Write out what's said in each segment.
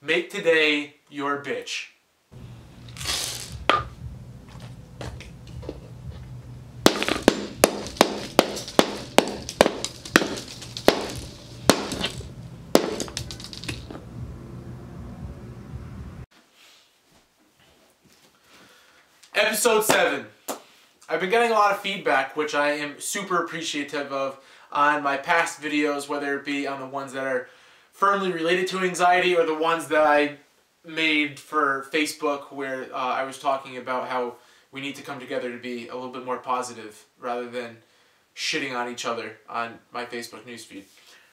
Make today your bitch. Episode 7. I've been getting a lot of feedback, which I am super appreciative of, on my past videos, whether it be on the ones that are firmly related to anxiety or the ones that I made for Facebook, where I was talking about how we need to come together to be a little bit more positive rather than shitting on each other on my Facebook newsfeed.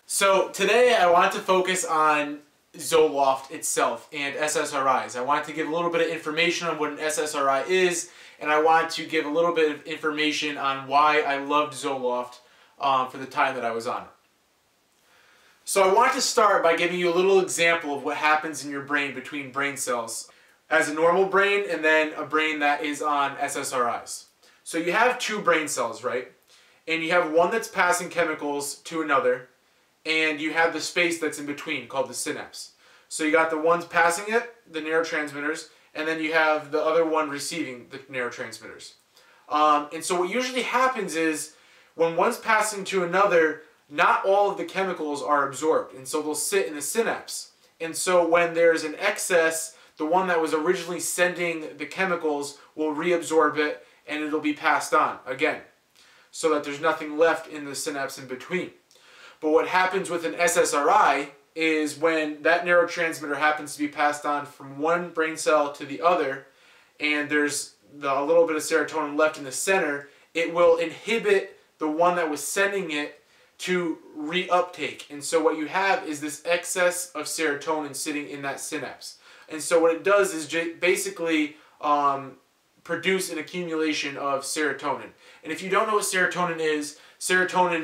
So today I wanted to focus on Zoloft itself and SSRIs. I wanted to give a little bit of information on what an SSRI is, and I wanted to give a little bit of information on why I loved Zoloft for the time that I was on it. So I want to start by giving you a little example of what happens in your brain between brain cells as a normal brain and then a brain that is on SSRIs. So you have two brain cells, right? And you have one that's passing chemicals to another, and you have the space that's in between called the synapse. So you got the ones passing it, the neurotransmitters, and then you have the other one receiving the neurotransmitters. And so what usually happens is when one's passing to another, not all of the chemicals are absorbed, and so they'll sit in the synapse. And so when there's an excess, the one that was originally sending the chemicals will reabsorb it, and it'll be passed on again, so that there's nothing left in the synapse in between. But what happens with an SSRI is when that neurotransmitter happens to be passed on from one brain cell to the other, and there's a little bit of serotonin left in the center, it will inhibit the one that was sending it to reuptake. And so what you have is this excess of serotonin sitting in that synapse. And so what it does is basically produce an accumulation of serotonin. And if you don't know what serotonin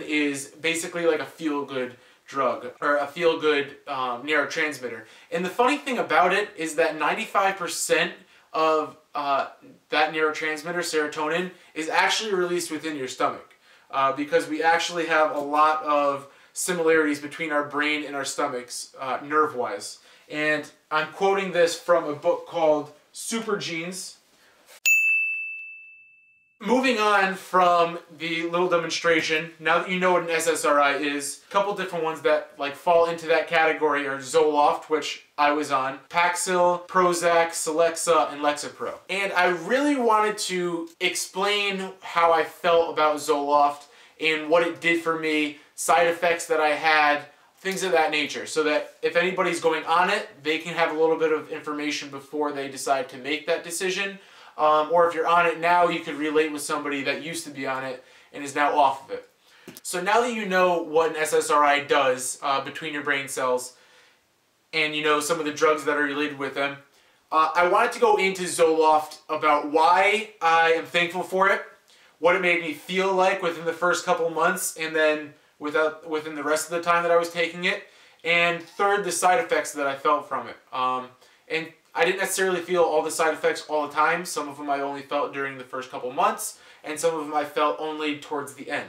is basically like a feel-good drug or a feel-good neurotransmitter. And the funny thing about it is that 95% of that neurotransmitter, serotonin, is actually released within your stomach. Because we actually have a lot of similarities between our brain and our stomachs, nerve-wise. And I'm quoting this from a book called Super Genes. Moving on from the little demonstration, now that you know what an SSRI is, a couple different ones that like fall into that category are Zoloft, which I was on, Paxil, Prozac, Celexa, and Lexapro. And I really wanted to explain how I felt about Zoloft and what it did for me, side effects that I had, things of that nature, so that if anybody's going on it, they can have a little bit of information before they decide to make that decision. Or if you're on it now, you could relate with somebody that used to be on it and is now off of it. So now that you know what an SSRI does between your brain cells, and you know some of the drugs that are related with them, I wanted to go into Zoloft about why I am thankful for it, what it made me feel like within the first couple months, and then within the rest of the time that I was taking it, and third, the side effects that I felt from it. And I didn't necessarily feel all the side effects all the time. Some of them I only felt during the first couple months, and some of them I felt only towards the end.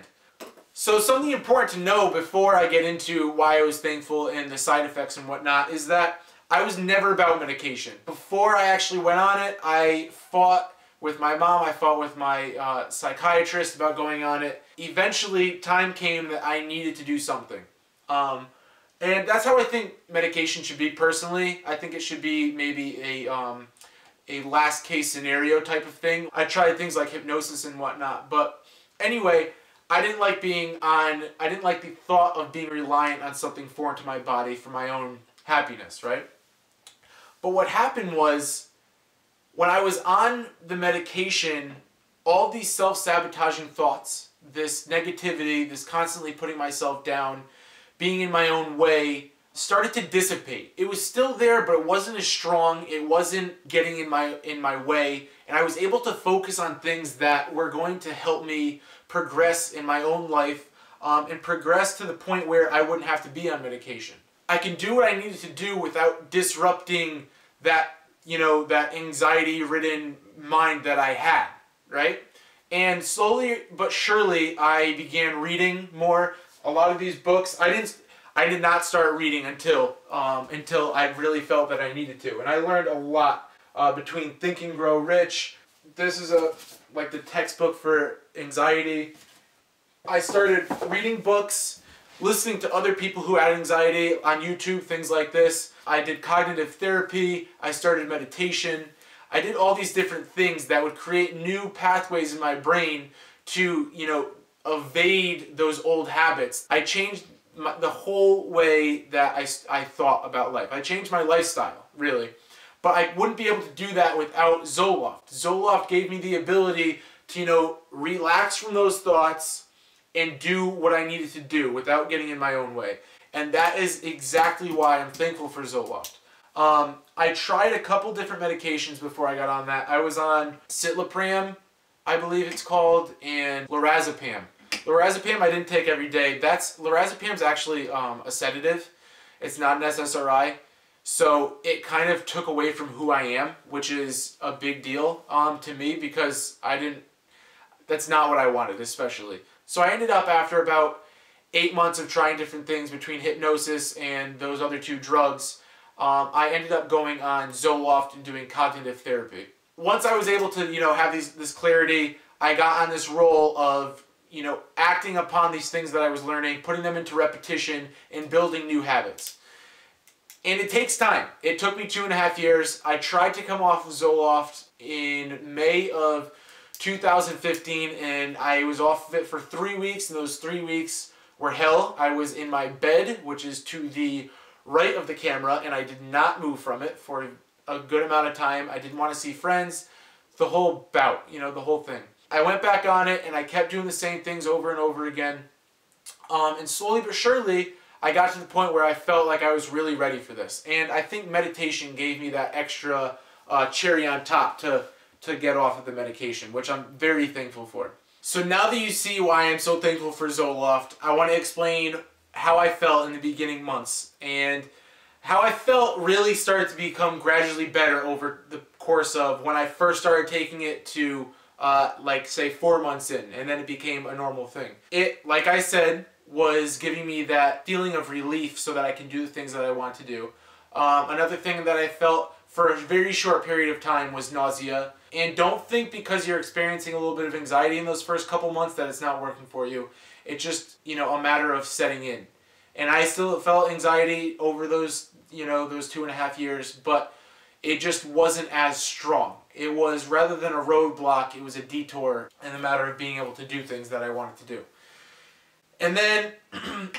So something important to know before I get into why I was thankful and the side effects and whatnot is that I was never about medication. Before I actually went on it, I fought with my mom, I fought with my psychiatrist about going on it. Eventually, time came that I needed to do something. And that's how I think medication should be personally. I think it should be maybe a last case scenario type of thing. I tried things like hypnosis and whatnot, but anyway, I didn't like the thought of being reliant on something foreign to my body for my own happiness, right? But what happened was, when I was on the medication, all these self-sabotaging thoughts, this negativity, this constantly putting myself down, being in my own way, started to dissipate. It was still there, but it wasn't as strong. It wasn't getting in my way, and I was able to focus on things that were going to help me progress in my own life and progress to the point where I wouldn't have to be on medication. I can do what I needed to do without disrupting that, you know, that anxiety-ridden mind that I had, right? And slowly but surely, I began reading more. A lot of these books, I did not start reading until I really felt that I needed to, and I learned a lot between Thinking, Grow Rich. This is like the textbook for anxiety. I started reading books, listening to other people who had anxiety on YouTube, things like this. I did cognitive therapy. I started meditation. I did all these different things that would create new pathways in my brain to, you know, evade those old habits. I changed the whole way that I thought about life. I changed my lifestyle, really. But I wouldn't be able to do that without Zoloft. Zoloft gave me the ability to, you know, relax from those thoughts and do what I needed to do without getting in my own way. And that is exactly why I'm thankful for Zoloft. I tried a couple different medications before I got on that. I was on Citalopram, I believe it's called, and Lorazepam. Lorazepam I didn't take every day. Lorazepam's actually a sedative. It's not an SSRI. So it kind of took away from who I am, which is a big deal to me, because that's not what I wanted, especially. So I ended up, after about 8 months of trying different things between hypnosis and those other two drugs, I ended up going on Zoloft and doing cognitive therapy. Once I was able to, you know, have this clarity, I got on this role of, you know, acting upon these things that I was learning, putting them into repetition, and building new habits. And it takes time. It took me 2.5 years. I tried to come off of Zoloft in May of 2015, and I was off of it for 3 weeks, and those 3 weeks were hell. I was in my bed, which is to the right of the camera, and I did not move from it for a good amount of time. I didn't want to see friends. The whole bout, you know, the whole thing. I went back on it, and I kept doing the same things over and over again. And slowly but surely, I got to the point where I felt like I was really ready for this. And I think meditation gave me that extra cherry on top to get off of the medication, which I'm very thankful for. So now that you see why I'm so thankful for Zoloft, I want to explain how I felt in the beginning months. And how I felt really started to become gradually better over the course of when I first started taking it to like, say, 4 months in, and then it became a normal thing. It, like I said, was giving me that feeling of relief so that I can do the things that I want to do. Another thing that I felt for a very short period of time was nausea. And don't think because you're experiencing a little bit of anxiety in those first couple months that it's not working for you. It's just, you know, a matter of setting in. And I still felt anxiety over those, you know, those 2.5 years, but it just wasn't as strong. It was, rather than a roadblock, it was a detour in the matter of being able to do things that I wanted to do. And then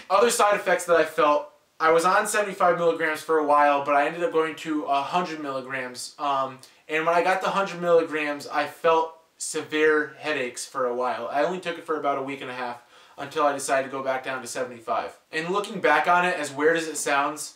other side effects that I felt, I was on 75 milligrams for a while, but I ended up going to 100 milligrams. And when I got to 100 milligrams, I felt severe headaches for a while. I only took it for about a week and a half until I decided to go back down to 75. And looking back on it, as weird as it sounds,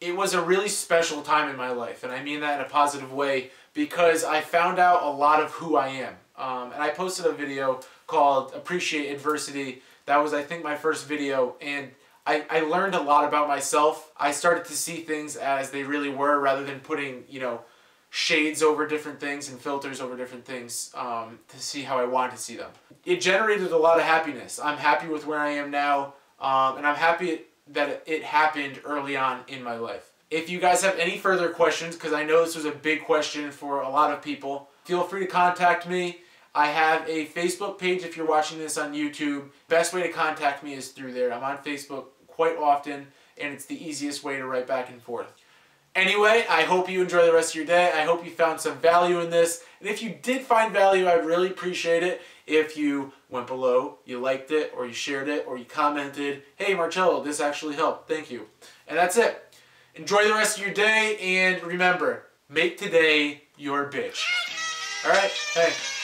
it was a really special time in my life. And I mean that in a positive way, because I found out a lot of who I am. And I posted a video called Appreciate Adversity. That was, I think, my first video, and I learned a lot about myself. I started to see things as they really were, rather than putting, you know, shades over different things and filters over different things to see how I wanted to see them. It generated a lot of happiness. I'm happy with where I am now, and I'm happy that it happened early on in my life. If you guys have any further questions, because I know this was a big question for a lot of people, feel free to contact me. I have a Facebook page if you're watching this on YouTube. Best way to contact me is through there. I'm on Facebook quite often, and it's the easiest way to write back and forth. Anyway, I hope you enjoy the rest of your day. I hope you found some value in this. And if you did find value, I'd really appreciate it if you went below, you liked it, or you shared it, or you commented, "Hey Marcello, this actually helped. Thank you." And that's it. Enjoy the rest of your day, and remember, make today your bitch. All right? Hey.